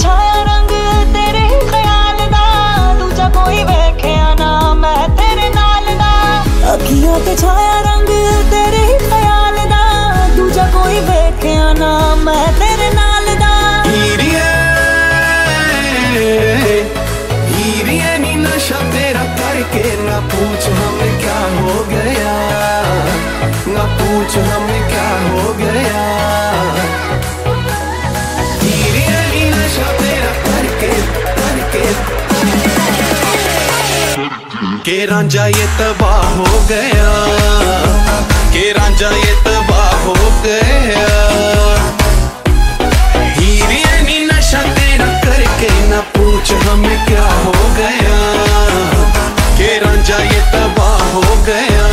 छाया रंग तेरे ही ख्याल दा, दूजा कोई वेख्या ना मैं तेरे नाल दा। हीरिए नी नशा तेरा करके, ना पूछ हमें क्या हो गया, ना पूछ हमें क्या हो गया। हीरिए नी नशा तेरा करके करके के रांझा ये तबाह हो गया, के रांझा ये तबाह हो गया। हीरिए नी नशा तेरा करके, ना पूछ हमें क्या हो गया, के रांझा ये तबाह हो गया।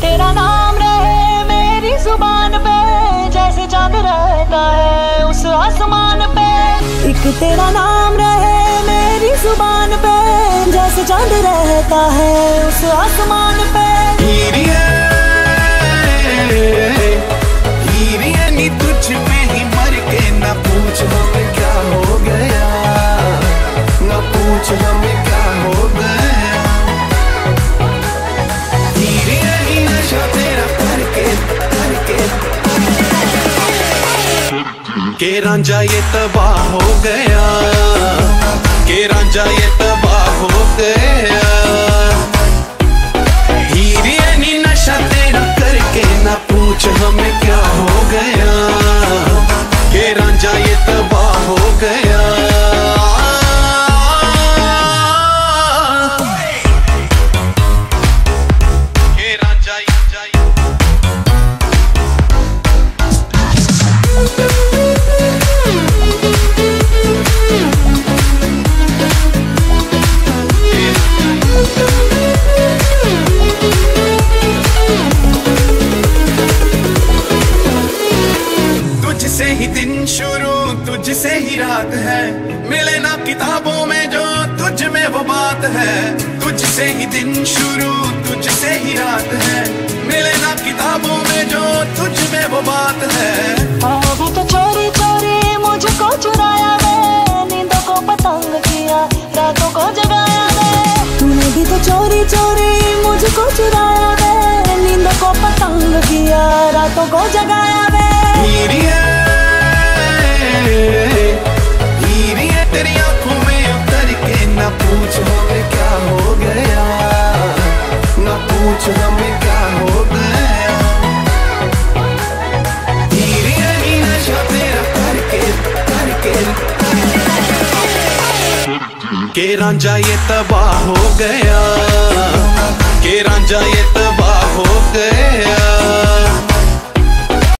तेरा नाम रहे मेरी जुबान पे, जैसे चांद रहता है उस आसमान पे। हीरिए नी तुझ पे ही मर के, ना पूछ हमें क्या हो गया, ना पूछ हमें क्या हो गया। हीरिए नी नशा तेरा करके करके, के रांझा ये तबाह हो गया, के रांझा ये तबाह हो गया। हीरिए नी नशा तेरा करके, ना पूछ हमें क्या हो गया, के रांझा ये तबाह हो गया। तुझसे ही रात है, मिले ना किताबों में जो तुझ में वो बात है। तुझसे ही दिन शुरू, तुझसे ही रात है, मिले ना किताबों में जो तुझ में वो बात है। आया तो चोरी चोरी मुझको चुराया है, नींदों को पतंग किया, रातों को जगाया है। तूने भी तो चोरी चोरी मुझको चुराया है, नींदों को पतंग किया, रातों को जगाया है। हीरिए तेरी आंखों में उतर के, ना पूछ हमें क्या हो गया, ना पूछ हमें क्या हो गया। हीरिए नी नशा तेरा करके करके, के रांझा ये तबाह हो गया, के रांझा ये तबाह हो गया।